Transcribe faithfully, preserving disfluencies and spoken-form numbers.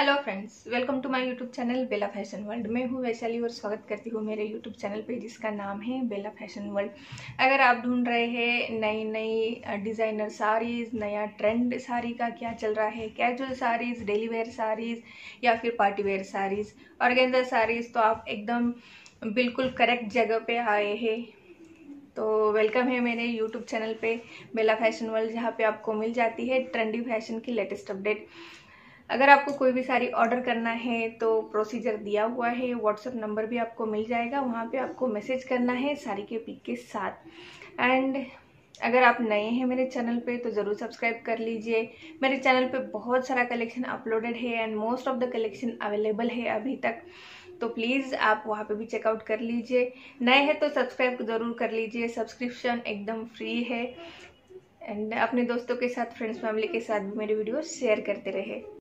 Hello friends, welcome to my YouTube channel Bela fashion world. मैं हूँ वैशाली और स्वागत करती हूँ मेरे यूट्यूब चैनल पे जिसका नाम है बेला फैशन वर्ल्ड। अगर आप ढूंढ रहे हैं नई नई डिज़ाइनर साड़ीज़, नया ट्रेंड साड़ी का क्या चल रहा है, casual saris, daily wear saris या फिर party wear saris, organza saris, तो आप एकदम बिल्कुल करेक्ट जगह पर आए हैं। तो वेलकम है मेरे यूट्यूब चैनल पे बेला फैशन वर्ल्ड, जहाँ पे आपको मिल जाती है ट्रेंडी फैशन की लेटेस्ट अपडेट। अगर आपको कोई भी साड़ी ऑर्डर करना है तो प्रोसीजर दिया हुआ है, व्हाट्सएप नंबर भी आपको मिल जाएगा, वहाँ पे आपको मैसेज करना है साड़ी के पिक के साथ। एंड अगर आप नए हैं मेरे चैनल पे तो ज़रूर सब्सक्राइब कर लीजिए। मेरे चैनल पे बहुत सारा कलेक्शन अपलोडेड है and most of the collection available है अभी तक, तो प्लीज़ आप वहाँ पे भी चेकआउट कर लीजिए। नए हैं तो सब्सक्राइब ज़रूर कर लीजिए, सब्सक्रिप्शन एकदम फ्री है। एंड अपने दोस्तों के साथ, फ्रेंड्स, फैमिली के साथ भी मेरे वीडियो शेयर करते रहे।